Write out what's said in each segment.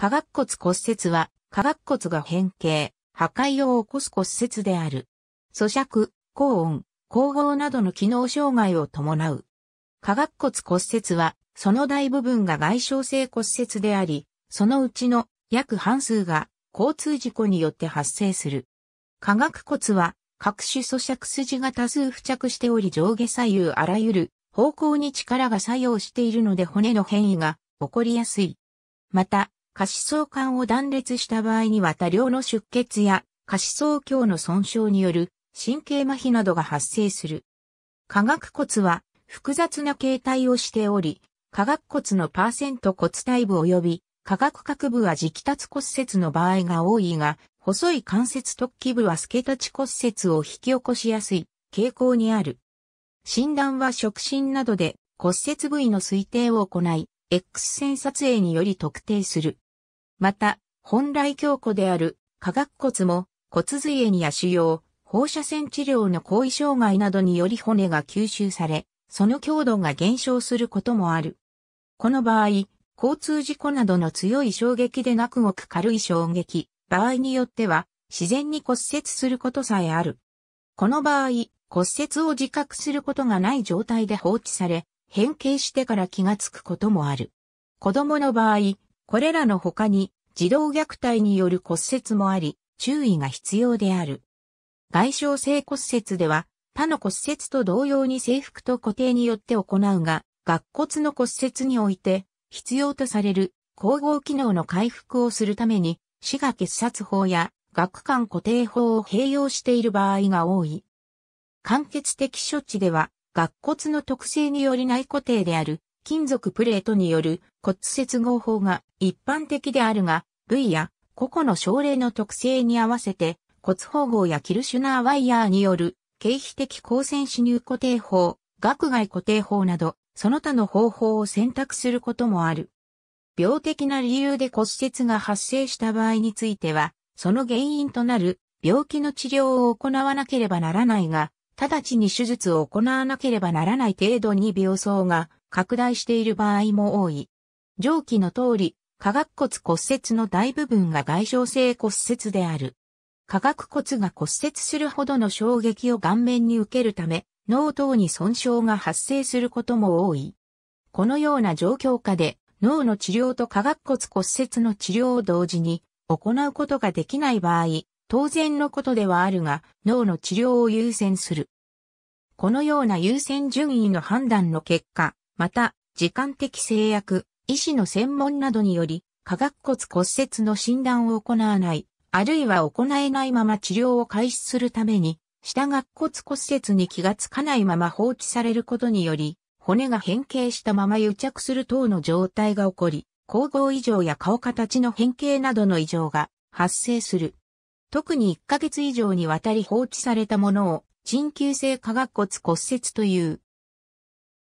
下顎骨骨折は、下顎骨が変形、破壊を起こす骨折である。咀嚼、高音、咬合などの機能障害を伴う。下顎骨骨折は、その大部分が外傷性骨折であり、そのうちの約半数が交通事故によって発生する。下顎骨は、各種咀嚼筋が多数付着しており上下左右あらゆる方向に力が作用しているので骨の変異が起こりやすい。また、下肢層管を断裂した場合には多量の出血や下肢層峡の損傷による神経麻痺などが発生する。下顎骨は複雑な形態をしており、下顎骨の%骨帯部及び下顎郭部は直達骨折の場合が多いが、細い関節突起部は助立骨折を引き起こしやすい傾向にある。診断は触診などで骨折部位の推定を行い、X 線撮影により特定する。また、本来強固である下顎骨も骨髄炎や腫瘍、放射線治療の後遺障害などにより骨が吸収され、その強度が減少することもある。この場合、交通事故などの強い衝撃でなくごく軽い衝撃、場合によっては自然に骨折することさえある。この場合、骨折を自覚することがない状態で放置され、変形してから気がつくこともある。子供の場合、これらの他に児童虐待による骨折もあり、注意が必要である。外傷性骨折では、他の骨折と同様に制服と固定によって行うが、顎骨の骨折において必要とされる咬合機能の回復をするために、歯牙結紮法や顎間固定法を併用している場合が多い。間欠的処置では、顎骨の特性により内固定である金属プレートによる骨接合法が一般的であるが、部位や個々の症例の特性に合わせて骨包合やキルシュナーワイヤーによる経皮的光線刺入固定法、顎外固定法など、その他の方法を選択することもある。病的な理由で骨折が発生した場合については、その原因となる病気の治療を行わなければならないが、直ちに手術を行わなければならない程度に病巣が拡大している場合も多い。上記の通り、下顎骨骨折の大部分が外傷性骨折である。下顎骨が骨折するほどの衝撃を顔面に受けるため、脳等に損傷が発生することも多い。このような状況下で、脳の治療と下顎骨骨折の治療を同時に行うことができない場合、当然のことではあるが、脳の治療を優先する。このような優先順位の判断の結果、また、時間的制約、医師の専門などにより、下顎骨骨折の診断を行わない、あるいは行えないまま治療を開始するために、下顎骨骨折に気がつかないまま放置されることにより、骨が変形したまま癒着する等の状態が起こり、咬合異常や顔形の変形などの異常が発生する。特に1ヶ月以上にわたり放置されたものを、陳旧性下顎骨骨折という。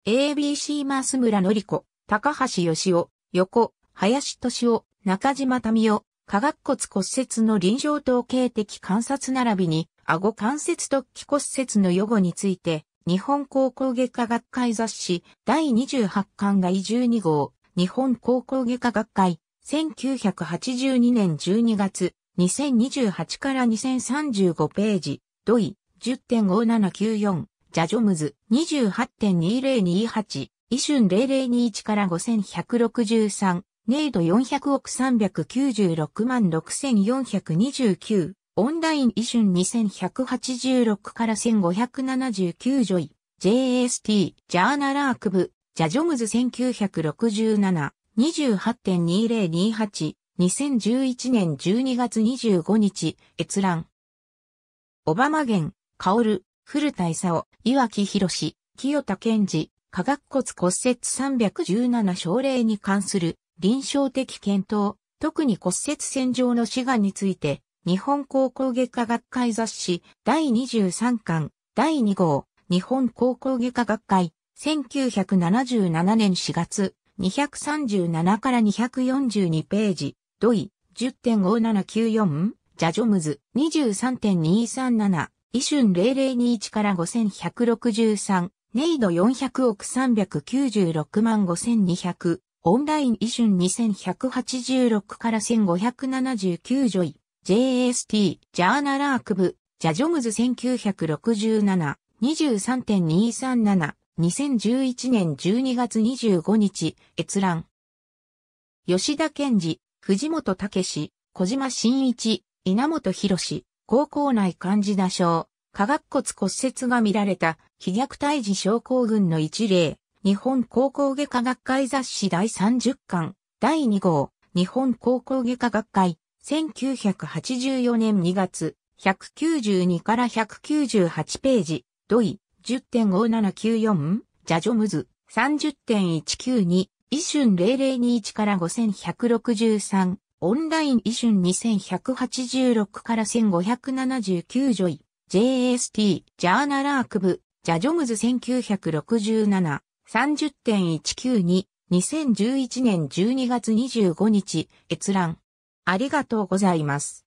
ABC 増村典子、高橋義雄、横、林俊夫、中島民夫、下顎骨骨折の臨床統計的観察並びに、顎関節突起骨折の予後について、日本高校外科学会雑誌第28巻第12号日本高校外科学会1982年12月2028から2035ページドイ 10.5794 ジャジョムズ 28.2028 イシュン0021から5163ネイド400億396万6429オンラインイシュン2186から1579ジョイ、JST、ジャーナラークブ、ジャジョムズ1967、28.2028、2011年12月25日、閲覧。小浜源、薫、古田勲、岩木宏、清田健二、下顎骨骨折317症例に関する臨床的検討、特に骨折線上の死がについて、日本高校外科学会雑誌第23巻第2号日本高校外科学会1977年4月237から242ページドイ 10.5794 ジャジョムズ 23.237 イシュン0021から5163ネイド400億396万5200オンラインイシュン2186から1579ジョイ、JST、ジャーナラークブ、ジャジョムズ1967、23.237、2011年12月25日、閲覧。吉田憲司、藤本毅、小島伸一、稲本博、高校内患児打傷、下顎骨骨折が見られた、被虐胎児症候群の一例。日本高校外科学会雑誌第30巻、第2号、日本高校外科学会、1984年2月、192から198ページ、ドイ、10.5794、ジャジョムズ、30.192、イシュン0021から5163、オンラインイシュン2186から1579ジョイ、JST、ジャーナラークブ、ジャジョムズ1967、30.192、2011年12月25日、閲覧。ありがとうございます。